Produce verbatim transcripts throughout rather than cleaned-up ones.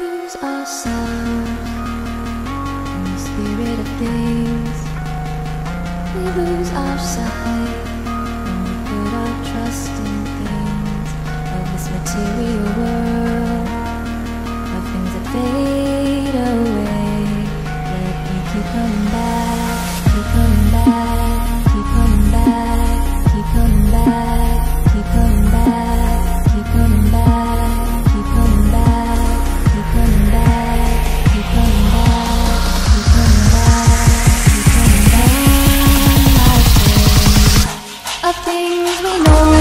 lose ourselves in the spirit of things. We lose our sight when we put our trust in things of this material world, of things that fade away. Yet we keep coming back, keep coming back, keep coming back, keep coming back, keep coming back, keep coming back, keep coming back, keep coming back, keep coming back, keep coming back, keep coming back. Of things we know,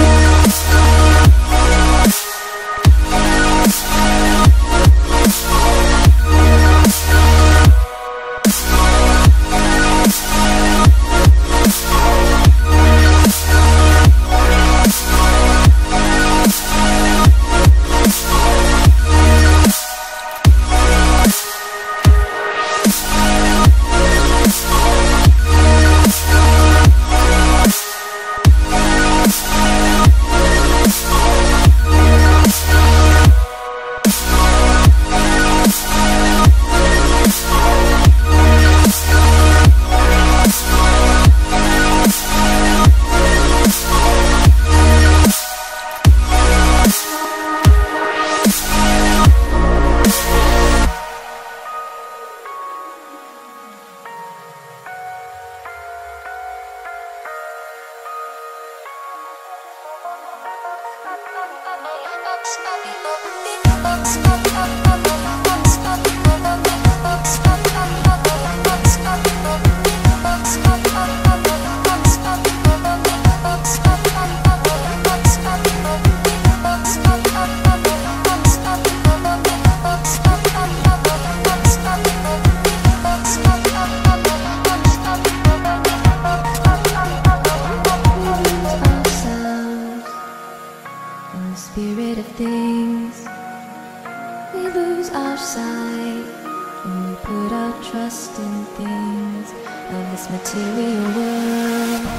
trust in things of this material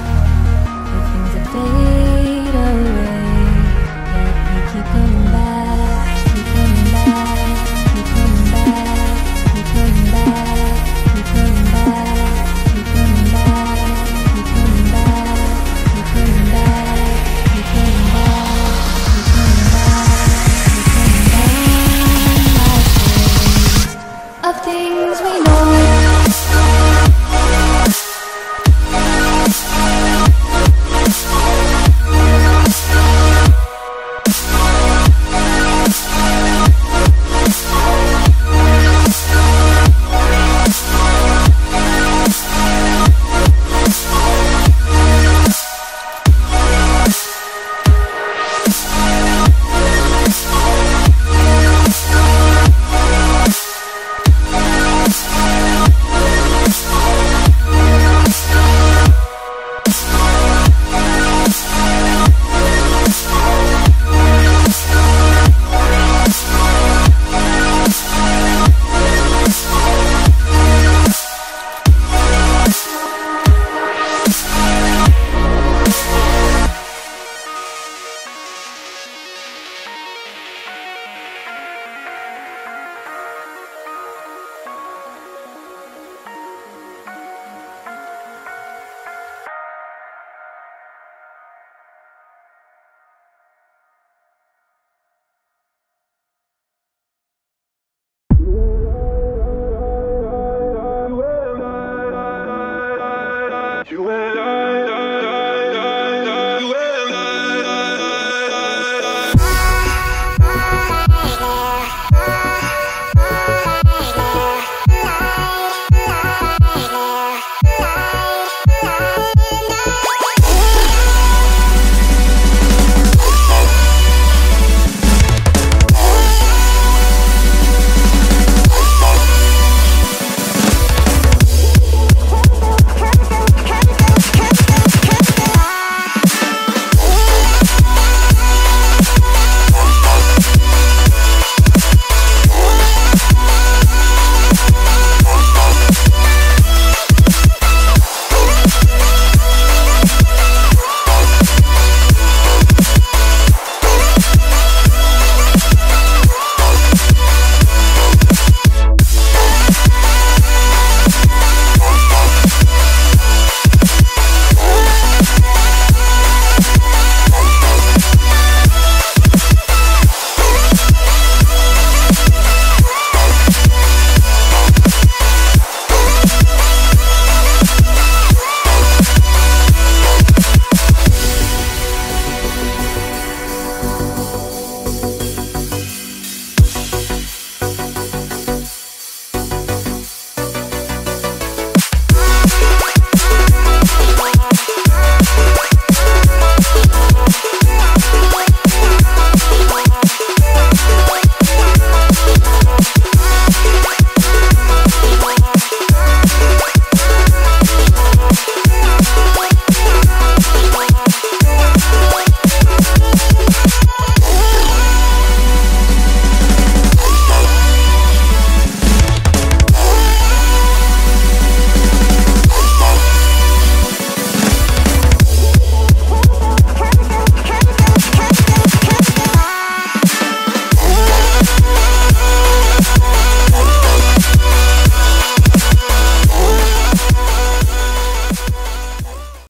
world.